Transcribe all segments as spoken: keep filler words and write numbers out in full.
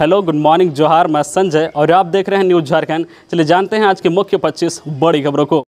Hello good morning जोहार, मैं संजय और आप देख रहे हैं न्यूज़ झारखंड। चलिए जानते हैं आज के मुख्य पच्चीस बड़ी खबरों को।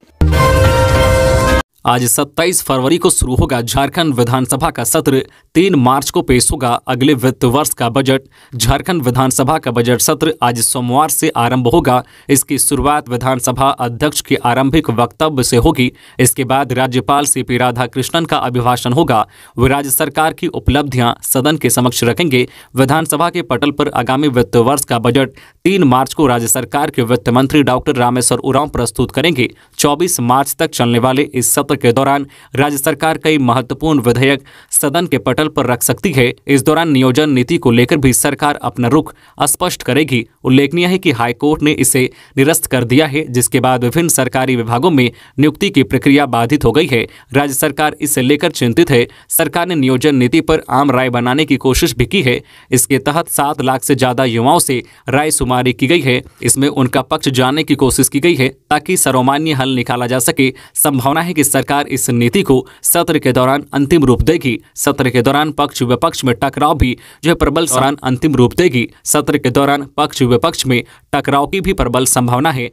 आज सत्ताईस फरवरी को शुरू होगा झारखंड विधानसभा का सत्र। तीन मार्च को पेश होगा अगले वित्त वर्ष का बजट। झारखंड विधानसभा का बजट सत्र आज सोमवार से आरंभ होगा। इसकी शुरुआत विधानसभा अध्यक्ष के आरंभिक वक्तव्य से होगी। इसके बाद राज्यपाल सीपी राधाकृष्णन का अभिभाषण होगा। वे राज्य सरकार की उपलब्धियां सदन के समक्ष रखेंगे। विधानसभा के पटल पर आगामी वित्त वर्ष का बजट तीन मार्च को राज्य सरकार के वित्त मंत्री डॉक्टर रामेश्वर उरांव प्रस्तुत करेंगे। चौबीस मार्च तक चलने वाले इस सत्र के दौरान राज्य सरकार कई महत्वपूर्ण विधेयक सदन के पटल पर रख सकती है। इस दौरान नियोजन नीति को लेकर भी सरकार अपना रुख स्पष्ट करेगी। उल्लेखनीय है कि हाईकोर्ट ने इसे निरस्त कर दिया है, जिसके बाद विभिन्न सरकारी विभागों में नियुक्ति की प्रक्रिया बाधित हो गई है। राज्य सरकार इसे लेकर चिंतित है। सरकार ने नियोजन नीति पर आम राय बनाने की कोशिश भी की है। इसके तहत सात लाख से ज्यादा युवाओं से राय शुमारी की गई है। इसमें उनका पक्ष जानने की कोशिश की गई है ताकि सर्वमान्य हल निकाला जा सके। संभावना है कि सरकार इस नीति को सत्र के दौरान अंतिम रूप देगी। सत्र के दौरान पक्ष विपक्ष में टकराव भी जो प्रबल दौरान अंतिम रूप देगी। सत्र के दौरान पक्ष विपक्ष में टकराव की भी प्रबल संभावना है।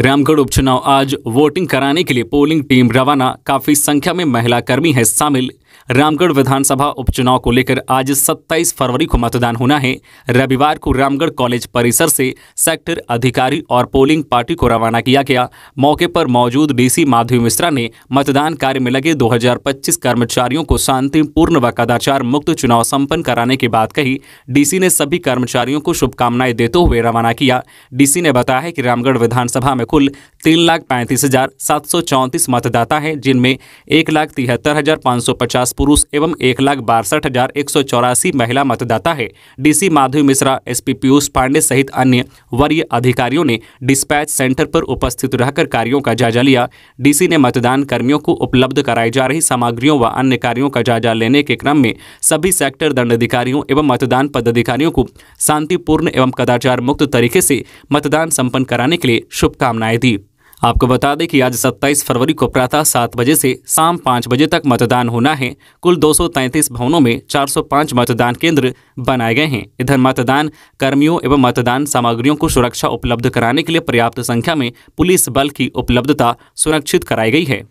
रामगढ़ उपचुनाव आज वोटिंग कराने के लिए पोलिंग टीम रवाना। काफी संख्या में महिला कर्मी है शामिल। रामगढ़ विधानसभा उपचुनाव को लेकर आज सत्ताईस फरवरी को मतदान होना है। रविवार को रामगढ़ कॉलेज परिसर से सेक्टर अधिकारी और पोलिंग पार्टी को रवाना किया गया। मौके पर मौजूद डीसी माधवी मिश्रा ने मतदान कार्य में लगे दो हज़ार पच्चीस कर्मचारियों को शांतिपूर्ण व कदाचार मुक्त चुनाव संपन्न कराने की बात कही। डीसी ने सभी कर्मचारियों को शुभकामनाएं देते हुए रवाना किया। डीसी ने बताया है कि रामगढ़ विधानसभा में कुल तीन लाख पैंतीस हजार सात सौ चौंतीस मतदाता है, जिनमें एक लाख तिहत्तर हजार पाँच सौ पचास पुरुष एवं एक लाख बासठ हजार एक सौ चौरासी महिला मतदाता है। डीसी माधवी मिश्रा, एसपी पीयूष पांडेय सहित अन्य वरीय अधिकारियों ने डिस्पैच सेंटर पर उपस्थित रहकर कार्यों का जायजा लिया। डीसी ने मतदान कर्मियों को उपलब्ध कराई जा रही सामग्रियों व अन्य कार्यों का जायजा लेने के क्रम में सभी सेक्टर दंडाधिकारियों एवं मतदान पदाधिकारियों को शांतिपूर्ण एवं कदाचार मुक्त तरीके से मतदान संपन्न कराने के लिए शुभकामनाएं दी। आपको बता दें कि आज सत्ताईस फरवरी को प्रातः सात बजे से शाम पाँच बजे तक मतदान होना है। कुल दो सौ तैंतीस भवनों में चार सौ पाँच मतदान केंद्र बनाए गए हैं। इधर मतदान कर्मियों एवं मतदान सामग्रियों को सुरक्षा उपलब्ध कराने के लिए पर्याप्त संख्या में पुलिस बल की उपलब्धता सुनिश्चित कराई गई है।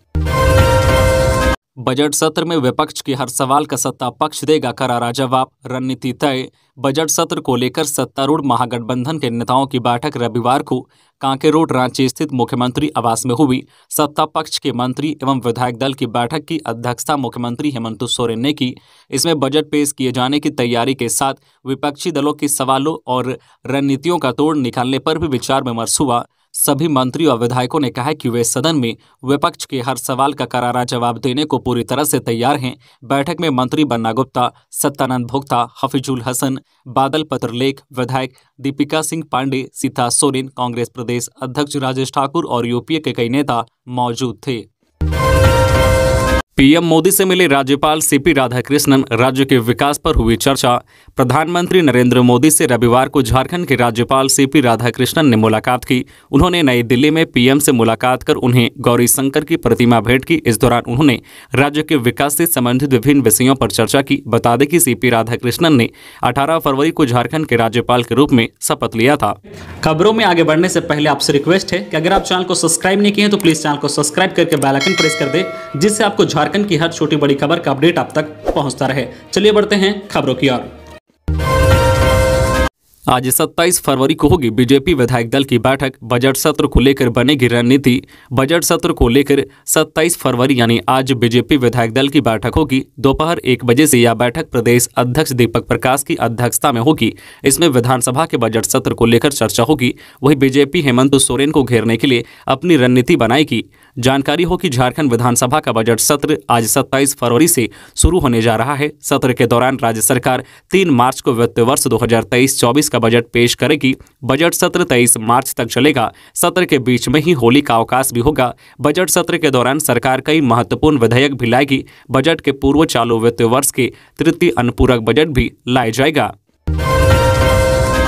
बजट सत्र में विपक्ष के हर सवाल का सत्ता पक्ष देगा करारा जवाब, रणनीति तय। बजट सत्र को लेकर सत्तारूढ़ महागठबंधन के नेताओं की बैठक रविवार को कांके रोड रांची स्थित मुख्यमंत्री आवास में हुई। सत्ता पक्ष के मंत्री एवं विधायक दल की बैठक की अध्यक्षता मुख्यमंत्री हेमंत सोरेन ने की। इसमें बजट पेश किए जाने की तैयारी के साथ विपक्षी दलों के सवालों और रणनीतियों का तोड़ निकालने पर भी विचार विमर्श हुआ। सभी मंत्री और विधायकों ने कहा कि वे सदन में विपक्ष के हर सवाल का करारा जवाब देने को पूरी तरह से तैयार हैं। बैठक में मंत्री बन्ना गुप्ता, सत्तानंद भोक्ता, हफीजुल हसन, बादल पत्रलेख, विधायक दीपिका सिंह पांडे, सीता सोरेन, कांग्रेस प्रदेश अध्यक्ष राजेश ठाकुर और यूपीए के कई नेता मौजूद थे। पीएम मोदी से मिले राज्यपाल सीपी राधाकृष्णन, राज्य के विकास पर हुई चर्चा। प्रधानमंत्री नरेंद्र मोदी से रविवार को झारखंड के राज्यपाल सीपी राधाकृष्णन ने मुलाकात की। उन्होंने नई दिल्ली में पीएम से मुलाकात कर उन्हें गौरी शंकर की प्रतिमा भेंट की। इस दौरान उन्होंने राज्य के विकास से संबंधित विभिन्न विषयों पर चर्चा की। बता दें कि सीपी राधाकृष्णन ने अठारह फरवरी को झारखंड के राज्यपाल के रूप में शपथ लिया था। खबरों में आगे बढ़ने से पहले आपसे रिक्वेस्ट है कि अगर आप चैनल को सब्सक्राइब नहीं किए हैं तो प्लीज चैनल को सब्सक्राइब करके बेल आइकन प्रेस कर दें, जिससे आपको झारखंड की हर छोटी बड़ी खबर का अपडेट आप तक पहुंचता रहे। चलिए बढ़ते हैं खबरों की ओर। आज सत्ताईस फरवरी को होगी बीजेपी विधायक दल की बैठक। बजट सत्र को लेकर बनेगी रणनीति। बजट सत्र को लेकर सत्ताईस फरवरी यानी आज बीजेपी विधायक दल की बैठक होगी। दोपहर एक बजे से यह बैठक प्रदेश अध्यक्ष दीपक प्रकाश की अध्यक्षता में होगी। इसमें विधानसभा के बजट सत्र को लेकर चर्चा होगी। वहीं बीजेपी हेमंत सोरेन को घेरने के लिए अपनी रणनीति बनाएगी। जानकारी हो कि झारखंड विधानसभा का बजट सत्र आज सत्ताईस फरवरी से शुरू होने जा रहा है। सत्र के दौरान राज्य सरकार तीन मार्च को वित्त वर्ष दो हजार तेईस चौबीस का बजट पेश करेगी। बजट सत्र तेईस मार्च तक चलेगा। सत्र के बीच में ही होली का अवकाश भी होगा। बजट सत्र के दौरान सरकार कई महत्वपूर्ण विधेयक भी लाएगी। बजट के पूर्व चालू वित्त वर्ष के तृतीय अनुपूरक बजट भी लाया जाएगा।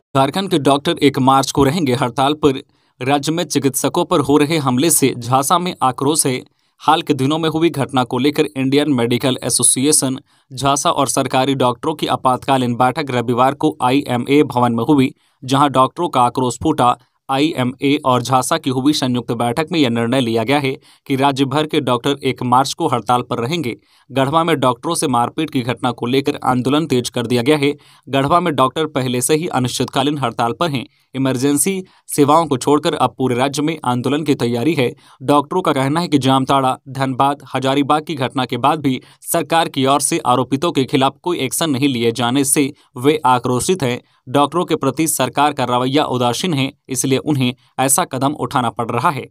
झारखंड के डॉक्टर एक मार्च को रहेंगे हड़ताल पर। राज्य में चिकित्सकों पर हो रहे हमले से झांसा में आक्रोश है। हाल के दिनों में हुई घटना को लेकर इंडियन मेडिकल एसोसिएशन झांसा और सरकारी डॉक्टरों की आपातकालीन बैठक रविवार को आई एम ए भवन में हुई, जहां डॉक्टरों का आक्रोश फूटा। आई एम ए और झांसा की हुई संयुक्त बैठक में यह निर्णय लिया गया है कि राज्य भर के डॉक्टर एक मार्च को हड़ताल पर रहेंगे। गढ़वा में डॉक्टरों से मारपीट की घटना को लेकर आंदोलन तेज कर दिया गया है। गढ़वा में डॉक्टर पहले से ही अनिश्चितकालीन हड़ताल पर हैं। इमरजेंसी सेवाओं को छोड़कर अब पूरे राज्य में आंदोलन की तैयारी है। डॉक्टरों का कहना है कि जामताड़ा, धनबाद, हजारीबाग की घटना के बाद भी सरकार की ओर से आरोपितों के खिलाफ कोई एक्शन नहीं लिए जाने से वे आक्रोशित हैं। डॉक्टरों के प्रति सरकार का रवैया उदासीन है, इसलिए उन्हें ऐसा कदम उठाना पड़ रहा है।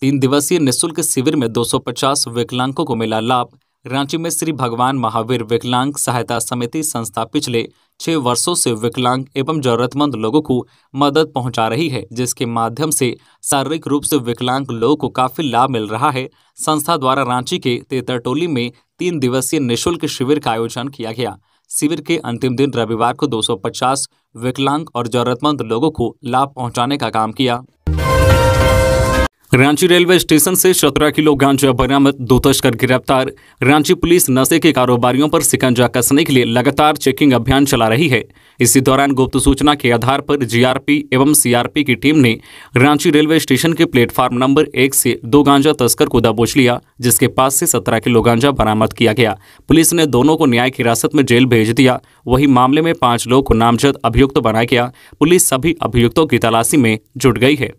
तीन दिवसीय निःशुल्क शिविर में दो सौ पचास विकलांगों को मिला लाभ। रांची में श्री भगवान महावीर विकलांग सहायता समिति संस्था पिछले छह वर्षों से विकलांग एवं जरूरतमंद लोगों को मदद पहुंचा रही है, जिसके माध्यम से शारीरिक रूप से विकलांग लोगों को काफी लाभ मिल रहा है। संस्था द्वारा रांची के तेतरटोली में तीन दिवसीय निःशुल्क शिविर का आयोजन किया गया। शिविर के अंतिम दिन रविवार को दो सौ पचास विकलांग और जरूरतमंद लोगों को लाभ पहुंचाने का काम किया। रांची रेलवे स्टेशन से सत्रह किलो गांजा बरामद, दो तस्कर गिरफ्तार। रांची पुलिस नशे के कारोबारियों पर शिकंजा कसने के लिए लगातार चेकिंग अभियान चला रही है। इसी दौरान गुप्त सूचना के आधार पर जी आर पी एवं सी आर पी की टीम ने रांची रेलवे स्टेशन के प्लेटफार्म नंबर एक से दो गांजा तस्कर को दबोच लिया, जिसके पास से सत्रह किलो गांजा बरामद किया गया। पुलिस ने दोनों को न्यायिक हिरासत में जेल भेज दिया। वही मामले में पांच लोगों को नामजद अभियुक्त बनाया गया। पुलिस सभी अभियुक्तों की तलाशी में जुट गई है।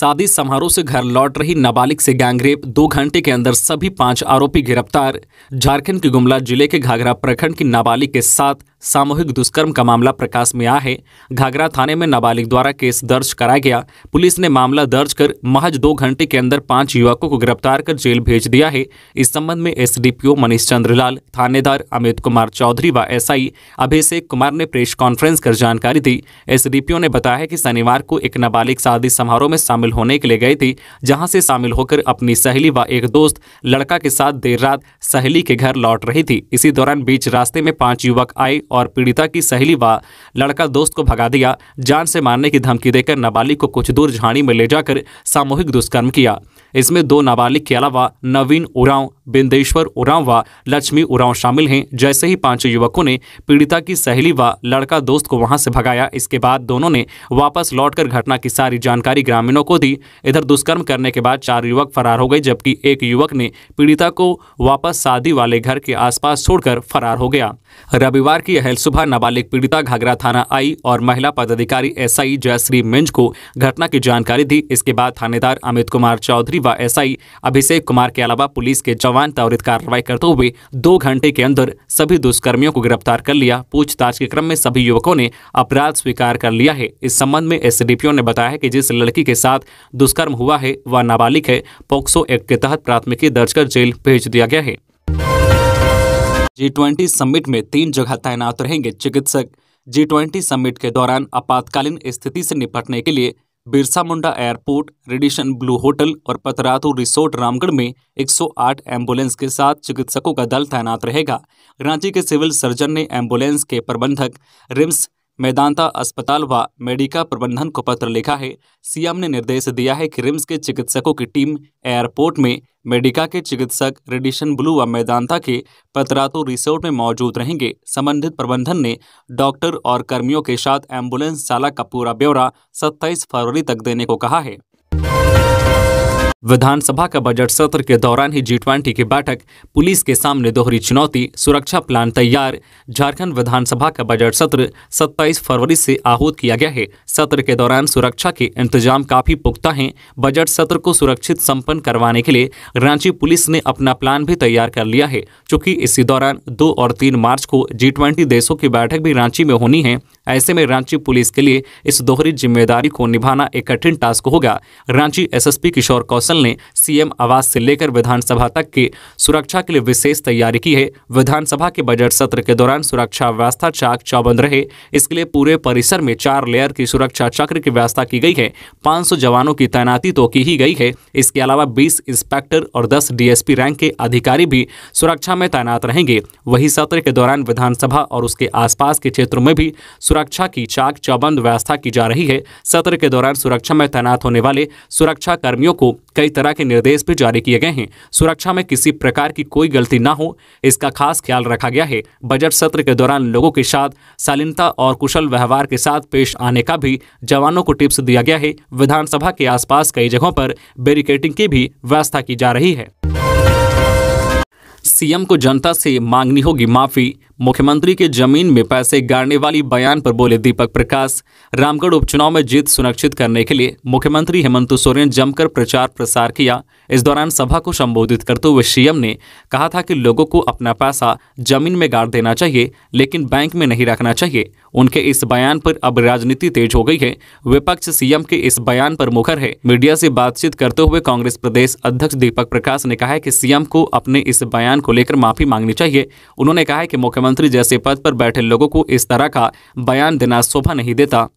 शादी समारोह से घर लौट रही नाबालिग से गैंगरेप, दो घंटे के अंदर सभी पांच आरोपी गिरफ्तार। झारखंड के गुमला जिले के घाघरा प्रखंड की नाबालिग के साथ सामूहिक दुष्कर्म का मामला प्रकाश में आया है। घाघरा थाने में नाबालिग द्वारा केस दर्ज कराया गया। पुलिस ने मामला दर्ज कर महज दो घंटे के अंदर पांच युवकों को गिरफ्तार कर जेल भेज दिया है। इस संबंध में S D P O Manish Chandralal, थानेदार अमित कुमार चौधरी व एस आई अभिषेक कुमार ने प्रेस कॉन्फ्रेंस कर जानकारी दी। एस डी पी ओ ने बताया कि शनिवार को एक नाबालिग शादी समारोह में शामिल होने के लिए गई थी, जहाँ से शामिल होकर अपनी सहेली व एक दोस्त लड़का के साथ देर रात सहेली के घर लौट रही थी। इसी दौरान बीच रास्ते में पांच युवक आए और पीड़िता की सहेली व लड़का दोस्त को भगा दिया। जान से मारने की धमकी देकर नाबालिग को कुछ दूर झाड़ी में ले जाकर सामूहिक दुष्कर्म किया। इसमें दो नाबालिग के अलावा नवीन उरांव, बिंदेश्वर उरांव व लक्ष्मी उरांव शामिल हैं। जैसे ही पांच युवकों ने पीड़िता की सहेली व लड़का दोस्त को वहां से भगाया, इसके बाद दोनों ने वापस लौटकर घटना की सारी जानकारी ग्रामीणों को दी। इधर दुष्कर्म करने के बाद चार युवक फरार हो गए, जबकि एक युवक ने पीड़िता को वापस शादी वाले घर के आसपास छोड़कर फरार हो गया। रविवार की अहल सुबह नाबालिग पीड़िता घाघरा थाना आई और महिला पदाधिकारी एस आई जयश्री मिंज को घटना की जानकारी दी। इसके बाद थानेदार अमित कुमार चौधरी व एस आई अभिषेक कुमार के अलावा पुलिस के जवान त्वरित कार्रवाई करते हुए दो घंटे के अंदर सभी दुष्कर्मियों को गिरफ्तार कर लिया। पूछताछ के क्रम में सभी युवकों ने अपराध स्वीकार कर लिया है। इस संबंध में एस डी पी ओ ने बताया है कि जिस लड़की के साथ दुष्कर्म हुआ है वह नाबालिग है। पॉक्सो एक्ट के तहत प्राथमिकी दर्ज कर जेल भेज दिया गया है। जी ट्वेंटी समिट में तीन जगह तैनात रहेंगे चिकित्सक। जी ट्वेंटी समिट के दौरान आपातकालीन स्थिति से निपटने के लिए Birsa Munda airport, Radisson Blu hotel और पतरातू रिसोर्ट रामगढ़ में एक सौ आठ एम्बुलेंस के साथ चिकित्सकों का दल तैनात रहेगा। रांची के सिविल सर्जन ने एम्बुलेंस के प्रबंधक, रिम्स, मेदांता अस्पताल व मेडिका प्रबंधन को पत्र लिखा है। सी एम ने निर्देश दिया है कि रिम्स के चिकित्सकों की टीम एयरपोर्ट में मेडिका के चिकित्सक, रेडिशन ब्लू व मेदांता के पतरातू रिसोर्ट में मौजूद रहेंगे। संबंधित प्रबंधन ने डॉक्टर और कर्मियों के साथ एम्बुलेंस चालक का पूरा ब्यौरा सत्ताईस फरवरी तक देने को कहा है। विधानसभा का बजट सत्र के दौरान ही जी ट्वेंटी की बैठक, पुलिस के सामने दोहरी चुनौती, सुरक्षा प्लान तैयार। झारखंड विधानसभा का बजट सत्र सत्ताईस फरवरी से आहूत किया गया है। सत्र के दौरान सुरक्षा के इंतजाम काफी पुख्ता हैं। बजट सत्र को सुरक्षित संपन्न करवाने के लिए रांची पुलिस ने अपना प्लान भी तैयार कर लिया है। चूंकि इसी दौरान दो और तीन मार्च को जी ट्वेंटी देशों की बैठक भी रांची में होनी है, ऐसे में रांची पुलिस के लिए इस दोहरी जिम्मेदारी को निभाना एक कठिन टास्क होगा। Ranchi S S P Kishore Kaushal Kaushal ने सीएम आवास से लेकर विधानसभा तक की सुरक्षा के लिए विशेष तैयारी की है। विधानसभा के बजट सत्र के दौरान सुरक्षा व्यवस्था चाक चौबंद रहे, इसके लिए पूरे परिसर में चार लेयर की सुरक्षा चक्र की व्यवस्था की गई है। पाँच सौ जवानों की तैनाती तो की ही गई है, इसके अलावा बीस इंस्पेक्टर और दस डीएसपी रैंक के अधिकारी भी सुरक्षा में तैनात रहेंगे। वही सत्र के दौरान विधानसभा और उसके आसपास के क्षेत्रों में भी सुरक्षा की चाक चौबंद व्यवस्था की जा रही है। सत्र के दौरान सुरक्षा में तैनात होने वाले सुरक्षा कर्मियों को कई तरह के निर्देश भी जारी किए गए हैं। सुरक्षा में किसी प्रकार की कोई गलती ना हो, इसका खास ख्याल रखा गया है। बजट सत्र के दौरान लोगों के साथ शालीनता और कुशल व्यवहार के साथ पेश आने का भी जवानों को टिप्स दिया गया है। विधानसभा के आसपास कई जगहों पर बैरिकेडिंग की भी व्यवस्था की जा रही है। सीएम को जनता से मांगनी होगी माफी, मुख्यमंत्री के जमीन में पैसे गाड़ने वाली बयान पर बोले दीपक प्रकाश। रामगढ़ उपचुनाव में जीत सुनिश्चित करने के लिए मुख्यमंत्री हेमंत सोरेन जमकर प्रचार प्रसार किया। इस दौरान सभा को संबोधित करते हुए सीएम ने कहा था कि लोगों को अपना पैसा जमीन में गाड़ देना चाहिए, लेकिन बैंक में नहीं रखना चाहिए। उनके इस बयान पर अब राजनीति तेज हो गई है। विपक्ष सीएम के इस बयान पर मुखर है। मीडिया से बातचीत करते हुए कांग्रेस प्रदेश अध्यक्ष दीपक प्रकाश ने कहा है कि सीएम को अपने इस बयान को लेकर माफी मांगनी चाहिए। उन्होंने कहा है कि मुख्यमंत्री मंत्री जैसे पद पर बैठे लोगों को इस तरह का बयान देना शोभा नहीं देता।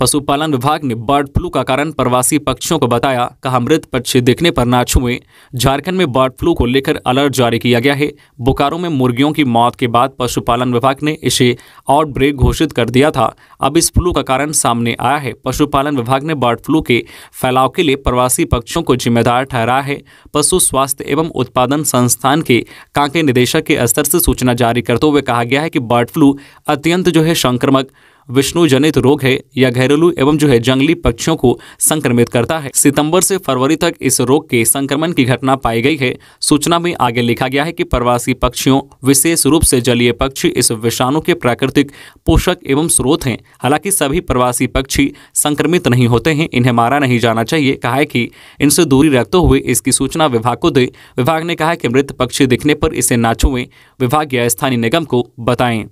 पशुपालन विभाग ने बर्ड फ्लू का कारण प्रवासी पक्षियों को बताया, कहा मृत पक्षी दिखने पर ना छुएं। झारखंड में बर्ड फ्लू को लेकर अलर्ट जारी किया गया है। बोकारो में मुर्गियों की मौत के बाद पशुपालन विभाग ने इसे आउटब्रेक घोषित कर दिया था। अब इस फ्लू का कारण सामने आया है। पशुपालन विभाग ने बर्ड फ्लू के फैलाव के लिए प्रवासी पक्षियों को जिम्मेदार ठहराया है। पशु स्वास्थ्य एवं उत्पादन संस्थान के कांके निदेशक के स्तर से सूचना जारी करते हुए कहा गया है कि बर्ड फ्लू अत्यंत जो है संक्रामक विषाणु जनित रोग है। यह घरेलू एवं जो है जंगली पक्षियों को संक्रमित करता है। सितंबर से फरवरी तक इस रोग के संक्रमण की घटना पाई गई है। सूचना में आगे लिखा गया है कि प्रवासी पक्षियों विशेष रूप से जलीय पक्षी इस विषाणु के प्राकृतिक पोषक एवं स्रोत हैं। हालांकि सभी प्रवासी पक्षी संक्रमित नहीं होते हैं, इन्हें मारा नहीं जाना चाहिए। कहा है कि इनसे दूरी रखते हुए इसकी सूचना विभाग को दे। विभाग ने कहा है कि मृत पक्षी दिखने पर इसे ना छुएं, विभाग या स्थानीय निगम को बताएं।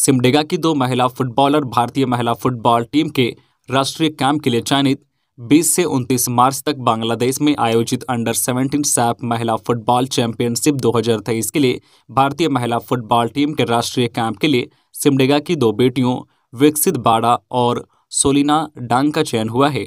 सिमडेगा की दो महिला फुटबॉलर भारतीय महिला फुटबॉल टीम के राष्ट्रीय कैंप के लिए चयनित। बीस से उनतीस मार्च तक बांग्लादेश में आयोजित अंडर सेवेंटीन सैफ महिला फुटबॉल चैंपियनशिप दो हज़ार तेईस के लिए भारतीय महिला फुटबॉल टीम के राष्ट्रीय कैंप के लिए सिमडेगा की दो बेटियों विकसित बाड़ा और सोलिना डांग का चयन हुआ है।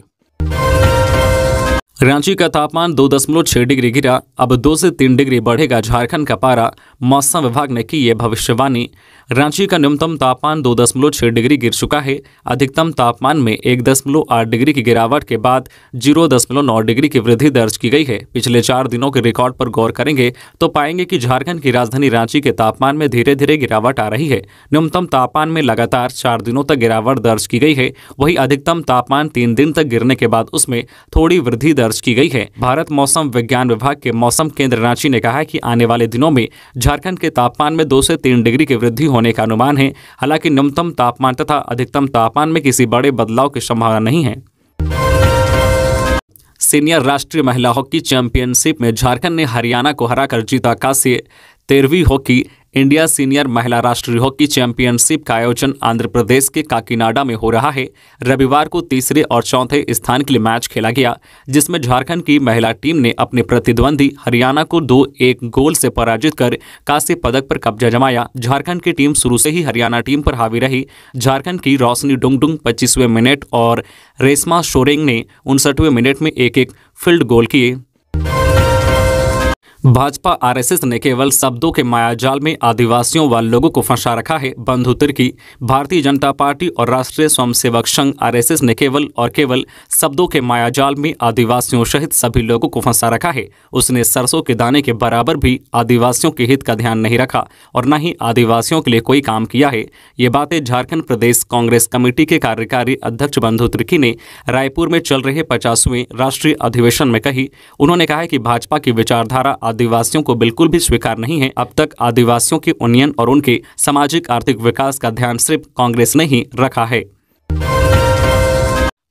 रांची का तापमान दो दशमलव छः डिग्री गिरा, अब दो से तीन डिग्री बढ़ेगा झारखंड का पारा, मौसम विभाग ने की ये भविष्यवाणी। रांची का न्यूनतम तापमान दो दशमलव छः डिग्री गिर चुका है। अधिकतम तापमान में एक दशमलव आठ डिग्री की गिरावट के बाद जीरो दशमलव नौ डिग्री की वृद्धि दर्ज की गई है। पिछले चार दिनों के रिकॉर्ड पर गौर करेंगे तो पाएंगे कि झारखंड की राजधानी रांची के तापमान में धीरे धीरे गिरावट आ रही है। न्यूनतम तापमान में लगातार चार दिनों तक गिरावट दर्ज की गई है। वहीं अधिकतम तापमान तीन दिन तक गिरने के बाद उसमें थोड़ी वृद्धि की गई है। भारत मौसम विज्ञान विभाग के मौसम केंद्र रांची ने कहा है कि आने वाले दिनों में झारखंड के तापमान में दो से तीन डिग्री की वृद्धि होने का अनुमान है। हालांकि न्यूनतम तापमान तथा अधिकतम तापमान में किसी बड़े बदलाव की संभावना नहीं है। सीनियर राष्ट्रीय महिला हॉकी चैंपियनशिप में झारखंड ने हरियाणा को हराकर जीता कांस्य। तेरहवीं हॉकी इंडिया सीनियर महिला राष्ट्रीय हॉकी चैंपियनशिप का आयोजन आंध्र प्रदेश के काकीनाडा में हो रहा है। रविवार को तीसरे और चौथे स्थान के लिए मैच खेला गया, जिसमें झारखंड की महिला टीम ने अपने प्रतिद्वंदी हरियाणा को दो एक गोल से पराजित कर कांस्य पदक पर कब्जा जमाया। झारखंड की टीम शुरू से ही हरियाणा टीम पर हावी रही। झारखंड की रोशनी डुंगडुंग पच्चीसवें मिनट और रेशमा शोरेंग ने उनसठवें मिनट में एक एक फील्ड गोल किए। भाजपा आरएसएस ने केवल शब्दों के मायाजाल में आदिवासियों व लोगों को फंसा रखा है। बंधु तिर्की। भारतीय जनता पार्टी और राष्ट्रीय स्वयंसेवक संघ आरएसएस ने केवल और केवल शब्दों के मायाजाल में आदिवासियों सहित सभी लोगों को फंसा रखा है। उसने सरसों के दाने के बराबर भी आदिवासियों के हित का ध्यान नहीं रखा और न ही आदिवासियों के लिए कोई काम किया है। ये बातें झारखंड प्रदेश कांग्रेस कमेटी के कार्यकारी अध्यक्ष बंधु तिर्की ने रायपुर में चल रहे पचासवें राष्ट्रीय अधिवेशन में कही। उन्होंने कहा कि भाजपा की विचारधारा आदिवासियों को बिल्कुल भी स्वीकार नहीं है। अब तक आदिवासियों के उन्नयन और उनके सामाजिक आर्थिक विकास का ध्यान सिर्फ कांग्रेस ने ही रखा है।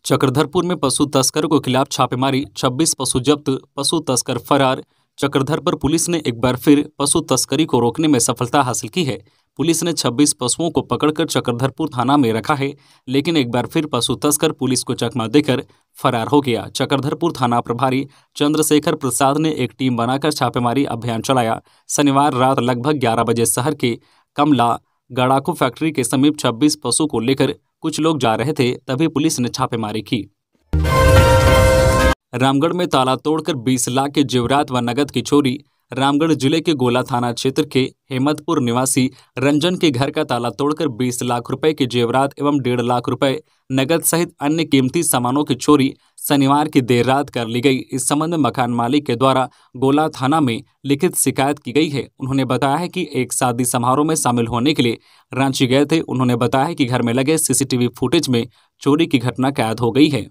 चक्रधरपुर में पशु तस्करों के खिलाफ छापेमारी, छब्बीस पशु जब्त, पशु तस्कर फरार। चक्रधरपुर पुलिस ने एक बार फिर पशु तस्करी को रोकने में सफलता हासिल की है। पुलिस ने छब्बीस पशुओं को पकड़कर चक्रधरपुर थाना में रखा है, लेकिन एक बार फिर पशु तस्कर पुलिस को चकमा देकर फरार हो गया। चक्रधरपुर थाना प्रभारी चंद्रशेखर प्रसाद ने एक टीम बनाकर छापेमारी अभियान चलाया। शनिवार रात लगभग ग्यारह बजे शहर के कमला गड़ाकू फैक्ट्री के समीप छब्बीस पशु को लेकर कुछ लोग जा रहे थे, तभी पुलिस ने छापेमारी की। रामगढ़ में ताला तोड़कर बीस लाख के जेवरात व नगद की चोरी। रामगढ़ जिले के गोला थाना क्षेत्र के हेमंतपुर निवासी रंजन के घर का ताला तोड़कर बीस लाख रुपए के जेवरात एवं डेढ़ लाख रुपए नगद सहित अन्य कीमती सामानों की चोरी शनिवार की देर रात कर ली गई। इस संबंध में मकान मालिक के द्वारा गोला थाना में लिखित शिकायत की गई है। उन्होंने बताया है कि एक शादी समारोह में शामिल होने के लिए रांची गए थे। उन्होंने बताया है कि घर में लगे सीसीटीवी फुटेज में चोरी की घटना कैद हो गई है।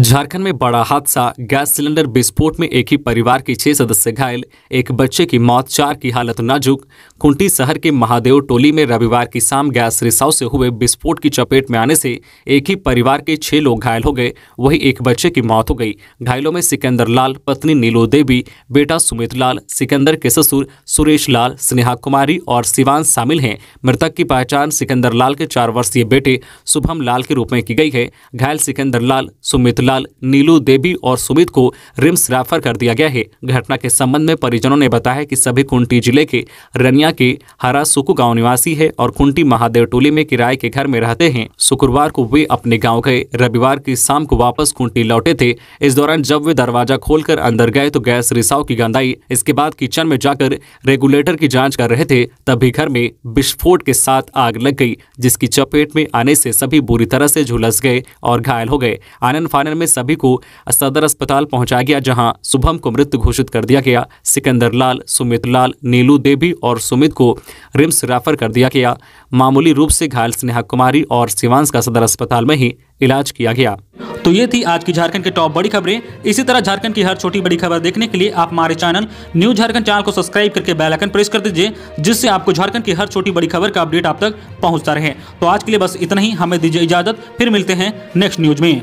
झारखंड में बड़ा हादसा, गैस सिलेंडर विस्फोट में एक ही परिवार के छह सदस्य घायल, एक बच्चे की मौत, चार की हालत नाजुक। खुंटी शहर के महादेव टोली में रविवार की शाम गैस रिसाव से हुए विस्फोट की चपेट में आने से एक ही परिवार के छह लोग घायल हो गए, वहीं एक बच्चे की मौत हो गई। घायलों में सिकंदर लाल, पत्नी नीलो देवी, बेटा सुमित लाल, सिकंदर के ससुर सुरेश लाल, स्नेहा कुमारी और शिवांश शामिल हैं। मृतक की पहचान सिकंदर लाल के चार वर्षीय बेटे शुभम लाल के रूप में की गई है। घायल सिकंदर लाल, सुमित लाल, नीलू देवी और सुमित को रिम्स रेफर कर दिया गया है। घटना के संबंध में परिजनों ने बताया कि सभी कुंटी जिले के रनिया के हरा सुकू गांव निवासी है और कुंटी महादेव टोली में किराए के घर में रहते हैं। शुक्रवार को वे अपने गांव गए, रविवार की शाम को वापस कुंटी लौटे थे। इस दौरान जब वे दरवाजा खोलकर अंदर गए तो गैस रिसाव की गंध आई। इसके बाद किचन में जाकर रेगुलेटर की जाँच कर रहे थे, तभी घर में विस्फोट के साथ आग लग गई, जिसकी चपेट में आने से सभी बुरी तरह से झुलस गए और घायल हो गए। आनंद में सभी को सदर अस्पताल पहुंचाया गया, जहां शुभम को मृत घोषित कर दिया गया। सिकंदर लाल, सुमित लाल, नीलू देवी और सुमित को रिम्स रेफर कर दिया गया। मामूली रूप से घायल स्नेहा कुमारी और शिवांश का सदर अस्पताल में ही इलाज किया गया। तो ये थी आज की झारखंड के टॉप बड़ी खबरें। इसी तरह झारखंड की हर छोटी बड़ी खबर देखने के लिए आप हमारे चैनल न्यूज झारखंड चैनल को सब्सक्राइब करके बेल आइकन प्रेस कर दीजिए, जिससे आपको झारखंड की हर छोटी बड़ी खबर का अपडेट आप तक पहुंचता रहे। तो आज के लिए बस इतना ही, हमें दीजिए इजाजत, फिर मिलते हैं नेक्स्ट न्यूज में।